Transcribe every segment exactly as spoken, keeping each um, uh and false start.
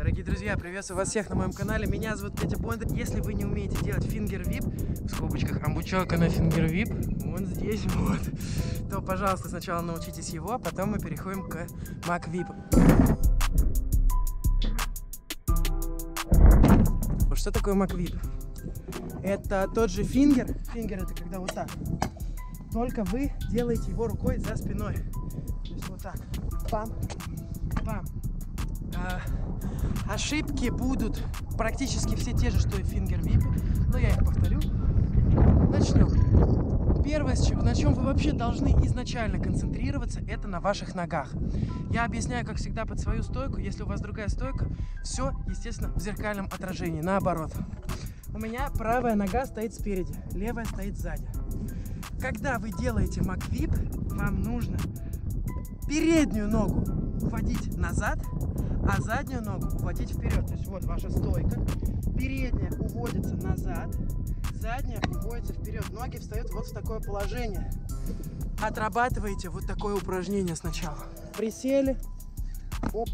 Дорогие друзья, приветствую вас всех на моем канале. Меня зовут Петя Бондарь. Если вы не умеете делать фингер вип, в скобочках амбучок на фингер вип, вот здесь вот, то, пожалуйста, сначала научитесь его, а потом мы переходим к мак вип. Вот что такое мак вип? Это тот же фингер. Фингер — это когда вот так. Только вы делаете его рукой за спиной. То есть вот так. Пам, пам. А, ошибки будут практически все те же, что и фингер вип, но я их повторю. Начнем. Первое, на чем вы вообще должны изначально концентрироваться, это на ваших ногах. Я объясняю, как всегда, под свою стойку. Если у вас другая стойка, все, естественно, в зеркальном отражении, наоборот. У меня правая нога стоит спереди, левая стоит сзади. Когда вы делаете мак вип, вам нужно переднюю ногу уводить назад, а заднюю ногу уводить вперед. То есть вот ваша стойка, передняя уводится назад, задняя уводится вперед. Ноги встают вот в такое положение. Отрабатываете вот такое упражнение сначала. Присели. Оп.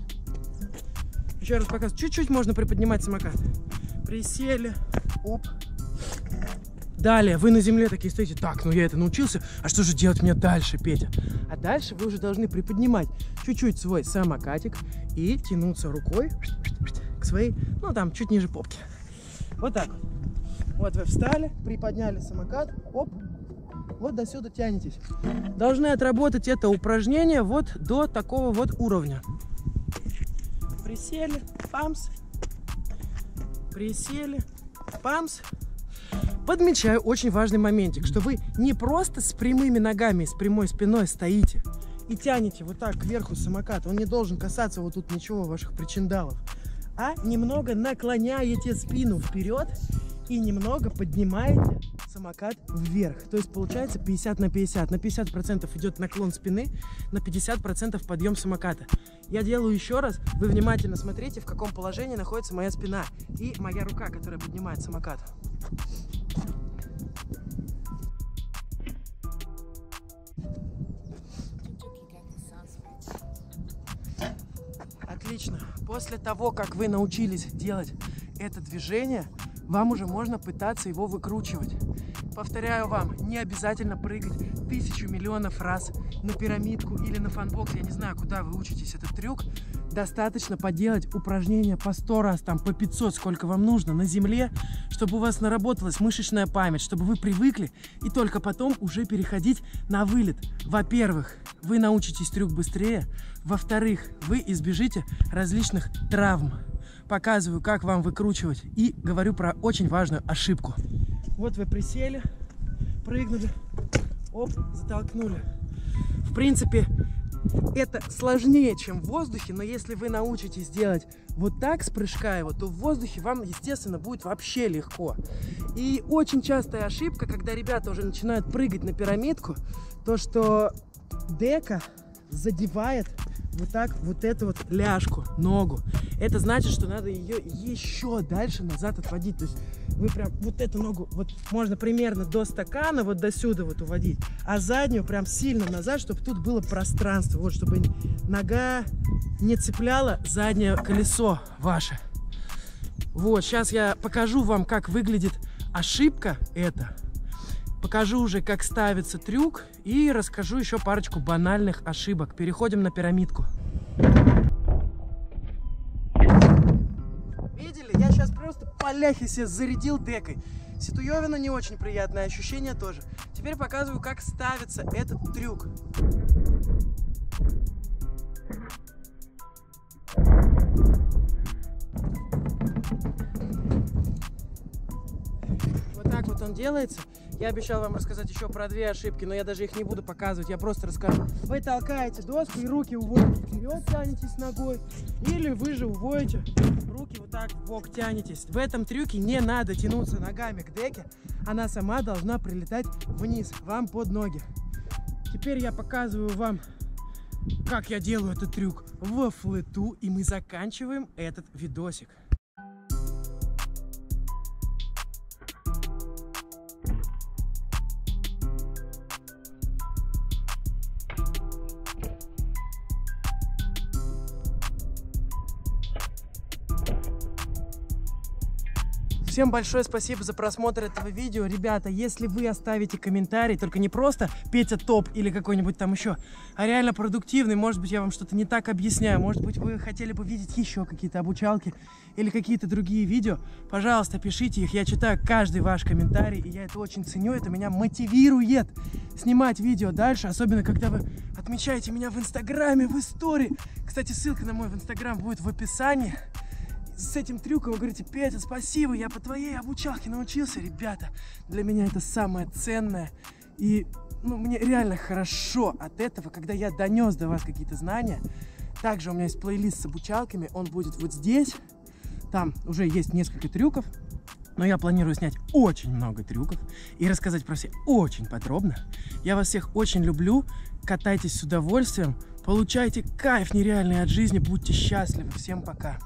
Еще раз показываю. Чуть-чуть можно приподнимать самокат. Присели. Оп. Далее вы на земле такие стоите: так, ну я это научился, а что же делать мне дальше, Петя? А дальше вы уже должны приподнимать чуть-чуть свой самокатик и тянуться рукой к своей, ну там, чуть ниже попки. Вот так вот. Вот вы встали, приподняли самокат, оп, вот до сюда тянетесь. Должны отработать это упражнение вот до такого вот уровня. Присели, памс, присели, памс. Подмечаю очень важный моментик, что вы не просто с прямыми ногами, с прямой спиной стоите и тянете вот так кверху самокат, он не должен касаться вот тут ничего ваших причиндалов, а немного наклоняете спину вперед и немного поднимаете самокат вверх. То есть получается пятьдесят на пятьдесят. На пятьдесят процентов идет наклон спины, на пятьдесят процентов подъем самоката. Я делаю еще раз. Вы внимательно смотрите, в каком положении находится моя спина и моя рука, которая поднимает самокат. Отлично. После того, как вы научились делать это движение, вам уже можно пытаться его выкручивать. Повторяю вам, не обязательно прыгать тысячу миллионов раз на пирамидку или на фанбокс. Я не знаю, куда вы учитесь этот трюк. Достаточно поделать упражнения по сто раз, там, по пятьсот, сколько вам нужно, на земле, чтобы у вас наработалась мышечная память, чтобы вы привыкли, и только потом уже переходить на вылет. Во-первых, вы научитесь трюк быстрее. Во-вторых, вы избежите различных травм. Показываю, как вам выкручивать, и говорю про очень важную ошибку. Вот вы присели, прыгнули, оп, затолкнули. В принципе, это сложнее, чем в воздухе, но если вы научитесь делать вот так с прыжка его, то в воздухе вам, естественно, будет вообще легко. И очень частая ошибка, когда ребята уже начинают прыгать на пирамидку, то что дека задевает вот так вот эту вот ляжку, ногу. Это значит, что надо ее еще дальше назад отводить. То есть вы прям вот эту ногу, вот можно примерно до стакана, вот до сюда вот уводить, а заднюю прям сильно назад, чтобы тут было пространство, вот, чтобы нога не цепляла заднее колесо ваше. Вот, сейчас я покажу вам, как выглядит ошибка эта. Покажу уже, как ставится трюк, и расскажу еще парочку банальных ошибок. Переходим на пирамидку. Видели? Я сейчас просто поляхи себе зарядил декой. Ситуевина не очень приятное ощущение тоже. Теперь показываю, как ставится этот трюк. Вот так вот он делается. Я обещал вам рассказать еще про две ошибки, но я даже их не буду показывать, я просто расскажу. Вы толкаете доску и руки уводите вперед, тянетесь ногой, или вы же уводите руки вот так в бок, тянетесь. В этом трюке не надо тянуться ногами к деке, она сама должна прилетать вниз, вам под ноги. Теперь я показываю вам, как я делаю этот трюк во флету, и мы заканчиваем этот видосик. Всем большое спасибо за просмотр этого видео. Ребята, если вы оставите комментарий, только не просто Петя топ или какой-нибудь там еще, а реально продуктивный, может быть, я вам что-то не так объясняю, может быть, вы хотели бы видеть еще какие-то обучалки или какие-то другие видео, пожалуйста, пишите их, я читаю каждый ваш комментарий, и я это очень ценю, это меня мотивирует снимать видео дальше, особенно когда вы отмечаете меня в Инстаграме, в истории. Кстати, ссылка на мой Инстаграм будет в описании. С этим трюком вы говорите: Петя, спасибо, я по твоей обучалке научился. Ребята, для меня это самое ценное. И ну, мне реально хорошо от этого, когда я донес до вас какие-то знания. Также у меня есть плейлист с обучалками, он будет вот здесь. Там уже есть несколько трюков, но я планирую снять очень много трюков и рассказать про все очень подробно. Я вас всех очень люблю, катайтесь с удовольствием, получайте кайф нереальный от жизни, будьте счастливы. Всем пока!